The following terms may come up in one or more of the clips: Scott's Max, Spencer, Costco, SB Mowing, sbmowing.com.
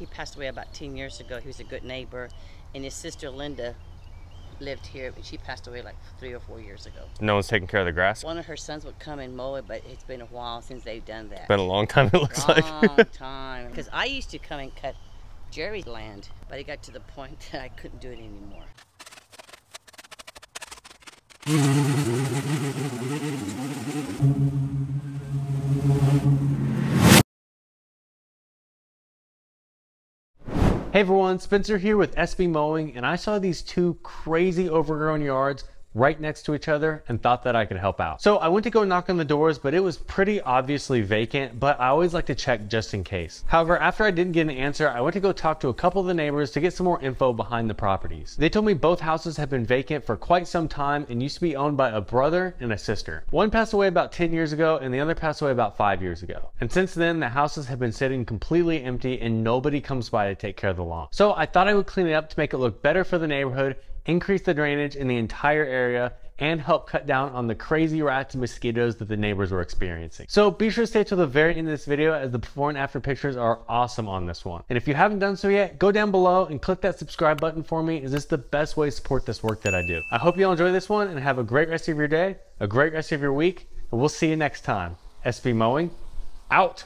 He passed away about 10 years ago. He was a good neighbor, and his sister Linda lived here, but she passed away like 3 or 4 years ago. No one's taking care of the grass? One of her sons would come and mow it, but it's been a while since they've done that. It's been a long time, it looks like. Long time. Because I used to come and cut Jerry's land, but it got to the point that I couldn't do it anymore. Hey everyone, Spencer here with SB Mowing, and I saw these 2 crazy overgrown yards right next to each other and thought that I could help out. So I went to go knock on the doors, but it was pretty obviously vacant, but I always like to check just in case. However, after I didn't get an answer, I went to go talk to a couple of the neighbors to get some more info behind the properties. They told me both houses have been vacant for quite some time and used to be owned by a brother and a sister. One passed away about 10 years ago and the other passed away about 5 years ago. And since then, the houses have been sitting completely empty and nobody comes by to take care of the lawn. So I thought I would clean it up to make it look better for the neighborhood, increase the drainage in the entire area, and help cut down on the crazy rats and mosquitoes that the neighbors were experiencing. So be sure to stay till the very end of this video, as the before and after pictures are awesome on this one. And if you haven't done so yet, go down below and click that subscribe button for me, as this is the best way to support this work that I do. I hope you all enjoy this one and have a great rest of your day, a great rest of your week, and we'll see you next time. SB Mowing, out.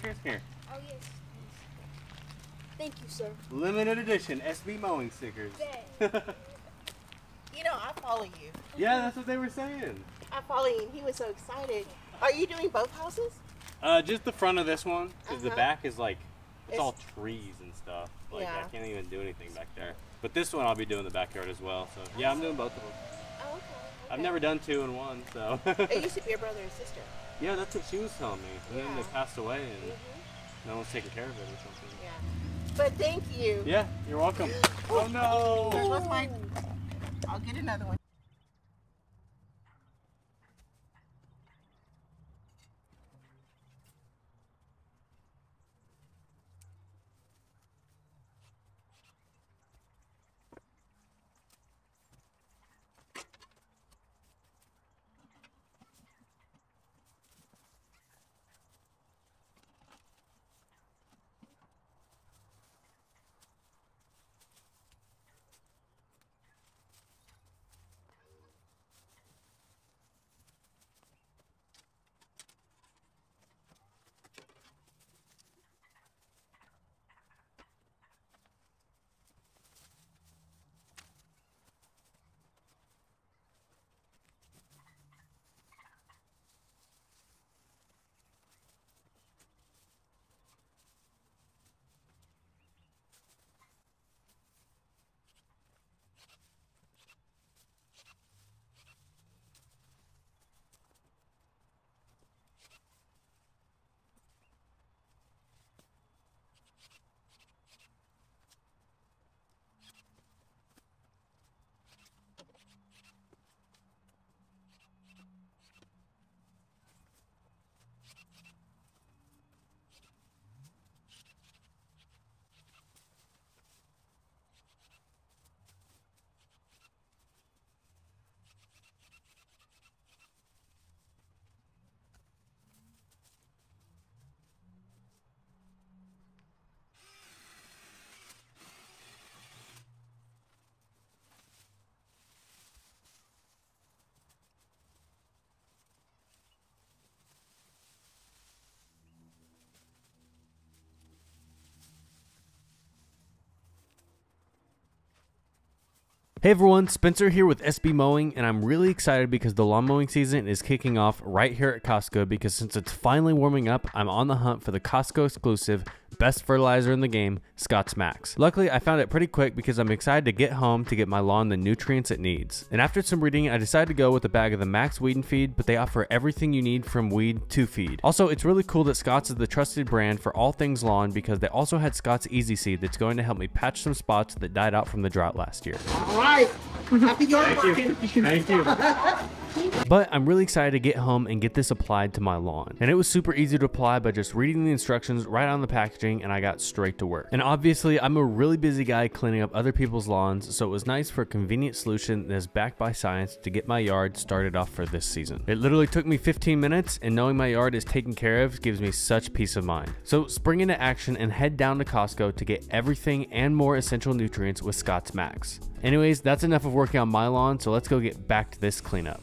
sticker? Here. Oh, yes. Thank you, sir. Limited edition SB Mowing stickers. You know, I follow you. Yeah, that's what they were saying. I follow him. He was so excited. Are you doing both houses? Just the front of this one, because the back is like, it's all trees and stuff. Like, I can't even do anything back there. But this one I'll be doing the backyard as well. So, yeah, I'm doing both of them. Oh, okay. I've never done two in one, so. It used to be a brother and sister. Yeah, that's what she was telling me. And then they passed away, and no one's taking care of it or something. Yeah. But thank you. Yeah, you're welcome. Oh, no. There was mine. I'll get another one. Hey everyone, Spencer here with SB Mowing, and I'm really excited because the lawn mowing season is kicking off right here at Costco, because since it's finally warming up, I'm on the hunt for the Costco exclusive best fertilizer in the game, Scott's Max. Luckily, I found it pretty quick because I'm excited to get home to get my lawn the nutrients it needs. And after some reading, I decided to go with a bag of the Max Weed and Feed, but they offer everything you need from weed to feed. Also, it's really cool that Scott's is the trusted brand for all things lawn because they also had Scott's Easy Seed that's going to help me patch some spots that died out from the drought last year. All right, happy yard working. Thank you. Thank you. But I'm really excited to get home and get this applied to my lawn. And it was super easy to apply by just reading the instructions right on the packaging, and I got straight to work. And obviously I'm a really busy guy cleaning up other people's lawns, so it was nice for a convenient solution that is backed by science to get my yard started off for this season. It literally took me 15 minutes, and knowing my yard is taken care of gives me such peace of mind. So spring into action and head down to Costco to get everything and more essential nutrients with Scott's Max. Anyways, that's enough of working on my lawn, so let's go get back to this cleanup.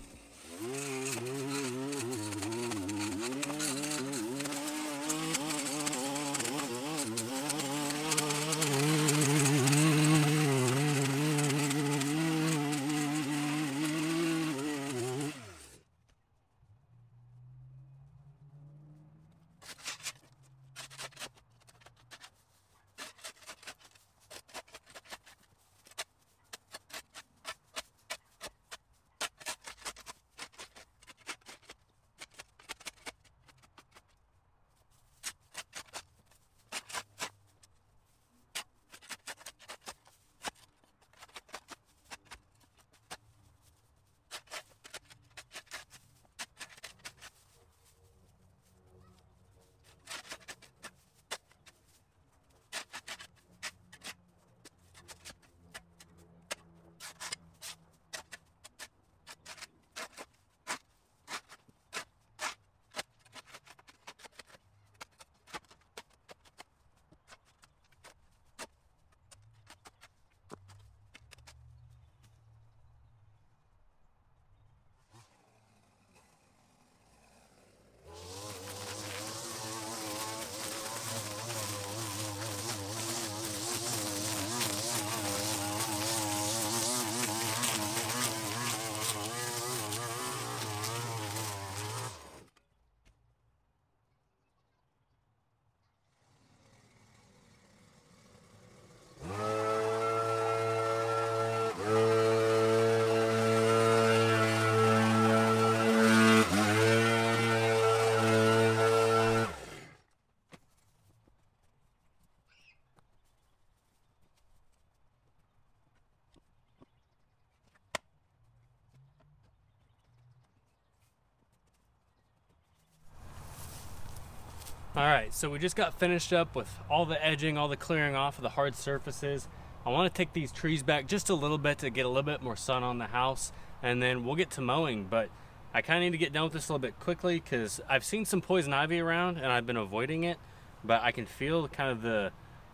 All right, so we just got finished up with all the edging, all the clearing off of the hard surfaces. I want to take these trees back just a little bit to get a little bit more sun on the house, and then we'll get to mowing. But I kind of need to get done with this a little bit quickly because I've seen some poison ivy around and I've been avoiding it, but I can feel kind of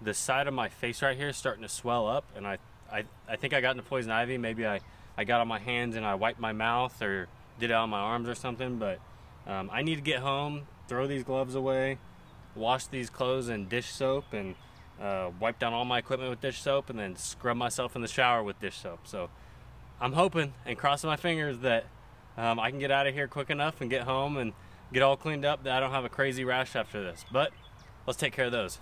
the side of my face right here starting to swell up, and I think I got into poison ivy. Maybe I got on my hands and I wiped my mouth or did it on my arms or something, but I need to get home, throw these gloves away, wash these clothes in dish soap, and wipe down all my equipment with dish soap, and then scrub myself in the shower with dish soap. So I'm hoping and crossing my fingers that I can get out of here quick enough and get home and get all cleaned up, that I don't have a crazy rash after this. But let's take care of those.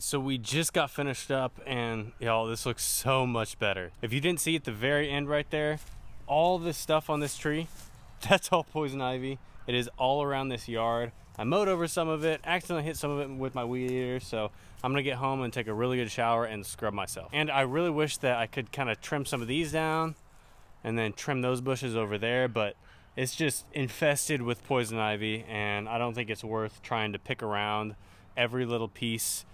So we just got finished up and y'all, this looks so much better. If you didn't see at the very end right there, all this stuff on this tree, that's all poison ivy. It is all around this yard. I mowed over some of it, accidentally hit some of it with my weed eater, so I'm gonna get home and take a really good shower and scrub myself. And I really wish that I could kind of trim some of these down and then trim those bushes over there, but it's just infested with poison ivy and I don't think it's worth trying to pick around every little piece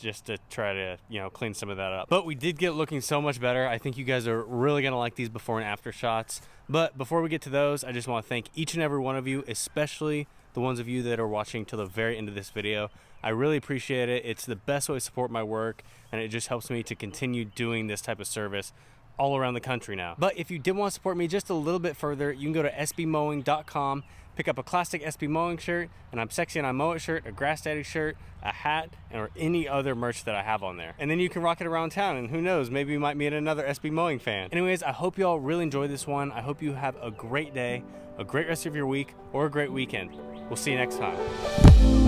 just to try to, you know, clean some of that up. But we did get looking so much better. I think you guys are really gonna like these before and after shots. But before we get to those, I just want to thank each and every one of you, especially the ones of you that are watching till the very end of this video. I really appreciate it. It's the best way to support my work and it just helps me to continue doing this type of service all around the country now. But if you did want to support me just a little bit further, you can go to sbmowing.com, pick up a classic SB Mowing shirt, and I'm Sexy and I Mow It shirt, a Grass Daddy shirt, a hat, or any other merch that I have on there. And then you can rock it around town, and who knows, maybe you might meet another SB Mowing fan. Anyways, I hope you all really enjoyed this one. I hope you have a great day, a great rest of your week, or a great weekend. We'll see you next time.